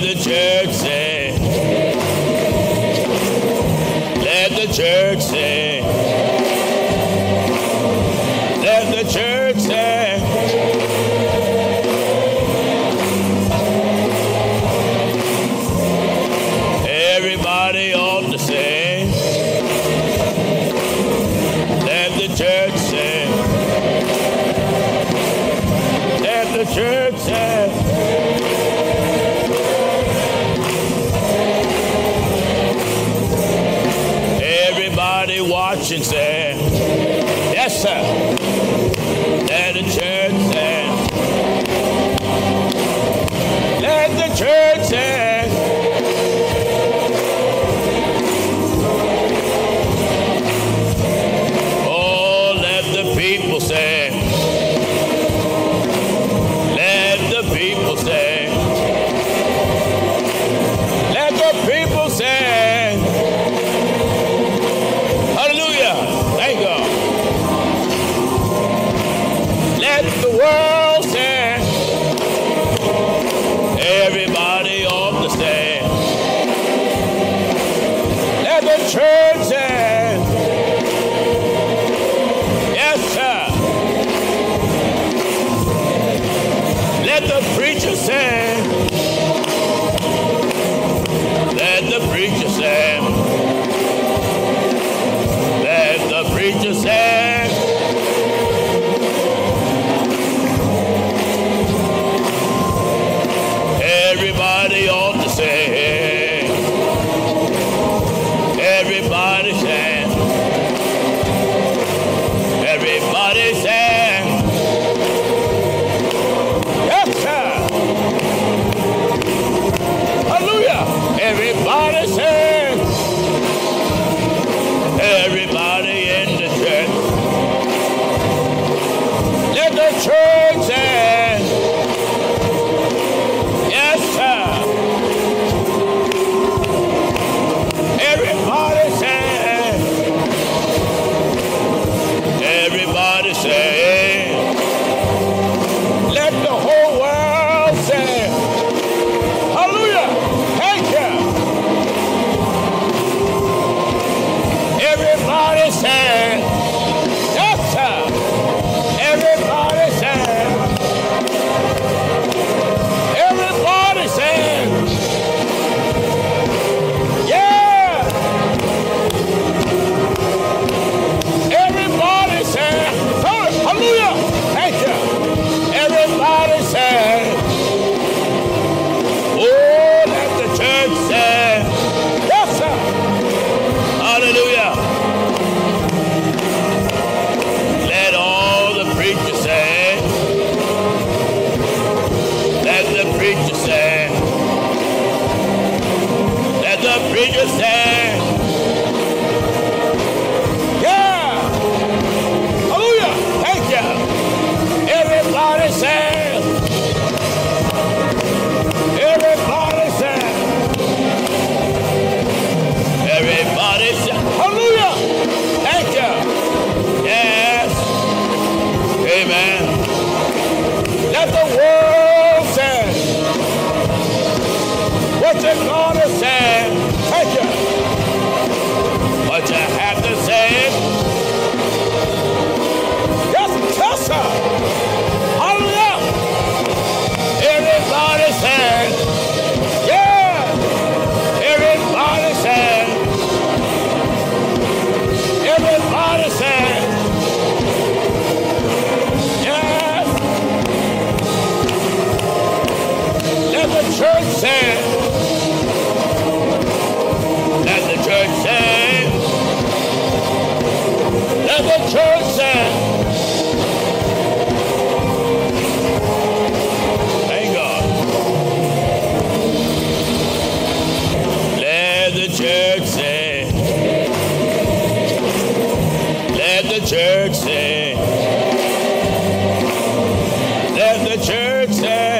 Let the church say. Let the church say. Let the church say. Everybody ought to say. Let the church say. Let the church say. Watch and say, yes, sir. Let the church say. Let the church say. Oh, let the people say. Let the people say. Let the people say. Everybody ought to say. Let the church say. Yes, sir. Let the preacher say. Let the preacher say. Let the preacher say. Everybody ought to say. Everybody say. Everybody say. Yes, sir. Hallelujah. Everybody say. Everybody in the church. Let the church say. Everybody say, let the whole world say, hallelujah, thank you. Everybody say, yes, sir. Everybody say, everybody say, yeah. Let the preacher say, yeah, hallelujah, thank you. Everybody say, everybody say, everybody say, hallelujah, thank you. Yes, amen. Let the world say. What you gonna say? Thank you. What you have to say? Yes, yes, sir. Hallelujah. Everybody say, yeah. Everybody say. Everybody say. Yes. Let the church say. Let the church say. Let the church say. Thank God. Let the church say. Let the church say. Let the church say.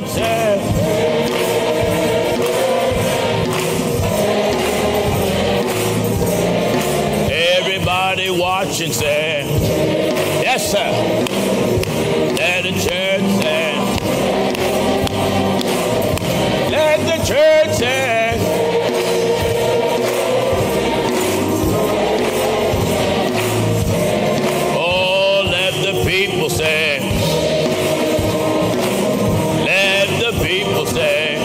churches. Everybody watching, say, yes, sir. Let the church say. Let the church say. Oh, let the people say. Let the people say.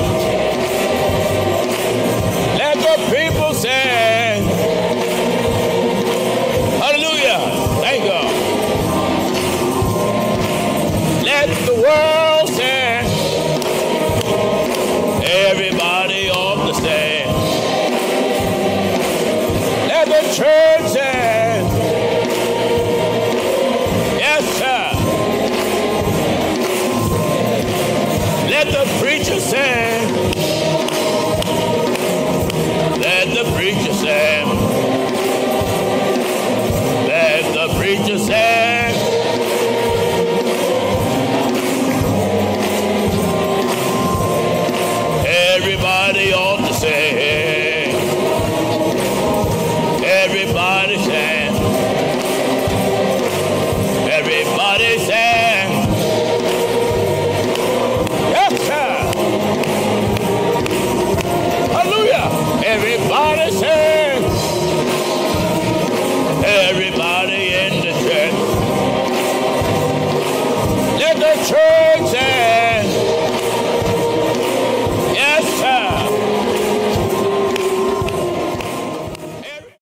Let the people say. Hallelujah. Thank God. Let the world say, everybody ought to say, let the church say, yes, sir. Let the preacher say, let the preacher say, let the preacher say.